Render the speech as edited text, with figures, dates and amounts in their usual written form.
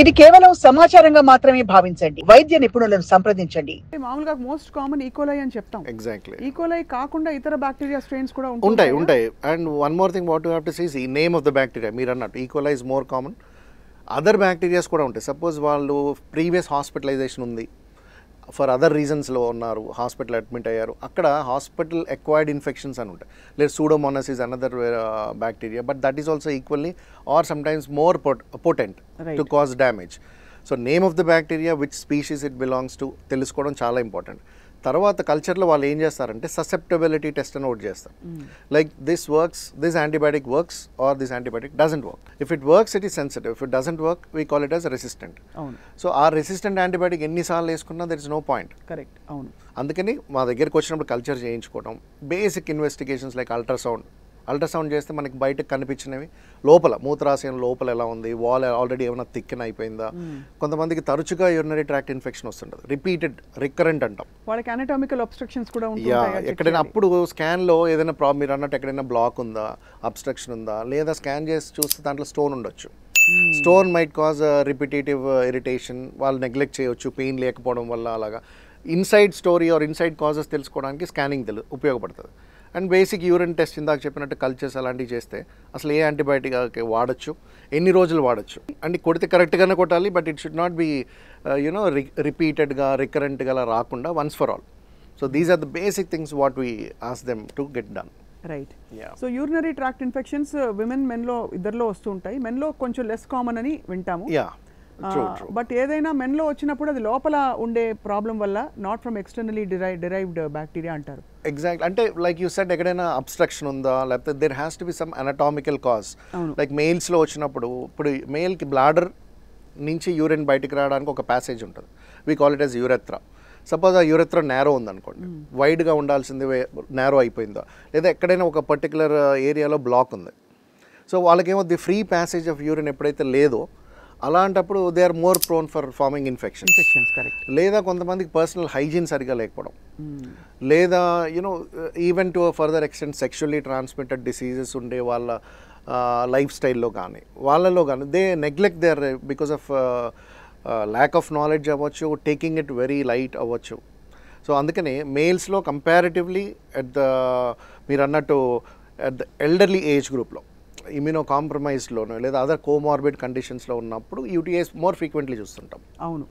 ఇది కేవలం సమాచారంగా మాత్రమే భావించండి. వైద్య నిపుణులను సంప్రదించండి. మామూలుగా మోస్ట్ కామన్ ఈకోలై అని చెప్తాం. ఎగ్జాక్ట్లీ. ఈకోలై కాకుండా ఇతర బ్యాక్టీరియా స్ట్రెయిన్స్ కూడా ఉంటాయి. ఉంటాయి. And one more thing what you have to see is the name of the bacteria. మీరు అన్నట్టు E coli is more common. Other bacterias కూడా ఉంటాయి. సపోజ్ వాళ్ళు ప్రీవియస్ హాస్పిటలైజేషన్ ఉంది, ఫర్ అదర్ రీజన్స్లో ఉన్నారు, హాస్పిటల్ అడ్మిట్ అయ్యారు, అక్కడ హాస్పిటల్ ఎక్వైర్డ్ ఇన్ఫెక్షన్స్ అని ఉంటాయి. లేదా pseudomonas is another bacteria, but that is also equally or sometimes more potent to cause damage. So name of the bacteria, which species it belongs to తెలుసుకోవడం చాలా important. తర్వాత కల్చర్లో వాళ్ళు ఏం చేస్తారంటే ససెప్టబిలిటీ టెస్ట్ అని ఒకటి చేస్తారు. Like this works, this antibiotic works or this antibiotic doesn't work. If it works it is sensitive, if it doesn't work we call it as resistant. So ఆ రెసిస్టెంట్ యాంటీబయాటిక్ ఎన్నిసార్లు వేసుకున్నా there is no point. Correct, అవును. అందుకని మా దగ్గరికి వచ్చినప్పుడు culture చేయించుకోవడం, basic investigations like ultrasound. Ultrasound చేస్తే మనకి బయటకు కనిపించినవి లోపల మూత్రాశయం లోపల ఎలా ఉంది, వాల్ ఆల్రెడీ ఏమైనా థిక్కెన్ అయిపోయిందా. కొంతమందికి తరచుగా యూరినరీ ట్రాక్ట్ ఇన్ఫెక్షన్ వస్తుంటుంది, రిపీటెడ్ రికరెంట్ అంటాం. వాళ్ళకి అనాటమికల్ అబ్స్ట్రక్షన్స్ కూడా ఉంటాయి. ఎక్కడైనా అప్పుడు స్కాన్లో ఏదైనా ప్రాబ్లం, మీరు అన్నట్టు ఎక్కడైనా బ్లాక్ ఉందా, అబ్స్ట్రక్షన్ ఉందా, లేదా స్కాన్ చేసి చూస్తే దాంట్లో స్టోన్ ఉండొచ్చు. Stone might cause repetitive irritation, వాళ్ళు నెగ్లెక్ట్ చేయవచ్చు పెయిన్ లేకపోవడం వల్ల. అలాగా inside story or inside causes తెలుసుకోవడానికి స్కానింగ్ ఉపయోగపడుతుంది. అండ్ బేసిక్ యూరిన్ టెస్ట్ ఇందాక చెప్పినట్టు కల్చర్స్ అలాంటివి చేస్తే అసలు ఏ యాంటీబయాటిక్ వాడచ్చు, ఎన్ని రోజులు వాడచ్చు, అండ్ కొడితే కరెక్ట్గానే కొట్టాలి. But it should not be you know రిపీటెడ్గా రికరెంట్గా అలా రాకుండా once for all. So these are the basic things what we ask them to get done. Right. So urinary tract infections women మెన్లో ఇద్దరిలో వస్తూ ఉంటాయి. మెన్లో కొంచెం లెస్ కామన్ అని వింటాము. బట్ ఏదైనా మెన్లో వచ్చినప్పుడు అది లోపల ఉండే ప్రాబ్లం వల్ల, not from externally derived bacteria అంటారు. ఎగ్జాక్ట్. అంటే లైక్ యూ సెడ్ ఎక్కడైనా అబ్స్ట్రక్షన్ ఉందా, లేకపోతే there has to be some anatomical cause. Like మెయిల్స్లో వచ్చినప్పుడు ఇప్పుడు మెయిల్కి బ్లాడర్ నుంచి యూరిన్ బయటకు రావడానికి ఒక ప్యాసేజ్ ఉంటుంది, we call it as urethra. Suppose ఆ యూరెత్రా నేరో ఉందనుకోండి, వైడ్గా ఉండాల్సింది నేరో అయిపోయిందా, లేదా ఎక్కడైనా ఒక పర్టికులర్ ఏరియాలో బ్లాక్ ఉంది. సో వాళ్ళకేమో the free passage of urine ఎప్పుడైతే లేదో అలాంటప్పుడు they are more prone for forming infections. Correct. లేదా కొంతమందికి పర్సనల్ హైజీన్ సరిగా లేకపోవడం, లేదా you know even to further extent sexually transmitted diseases ఉండే వాళ్ళ లైఫ్ స్టైల్లో కానీ వాళ్ళలో కానీ they neglect there because of lack of knowledge అవ్వచ్చు, టేకింగ్ ఇట్ వెరీ లైట్ అవ్వచ్చు. సో అందుకని మేల్స్లో కంపారిటివ్లీ మీరు అన్నట్టు అట్ ద ఎల్డర్లీ ఏజ్ గ్రూప్లో, ఇమ్యూనో కాంప్రమైజ్డ్లోనో లేదా అదర్ కోమార్బిడ్ కండిషన్స్లో ఉన్నప్పుడు యూటీఐస్ మోర్ ఫ్రీక్వెంట్లీ చూస్తుంటాం. అవును.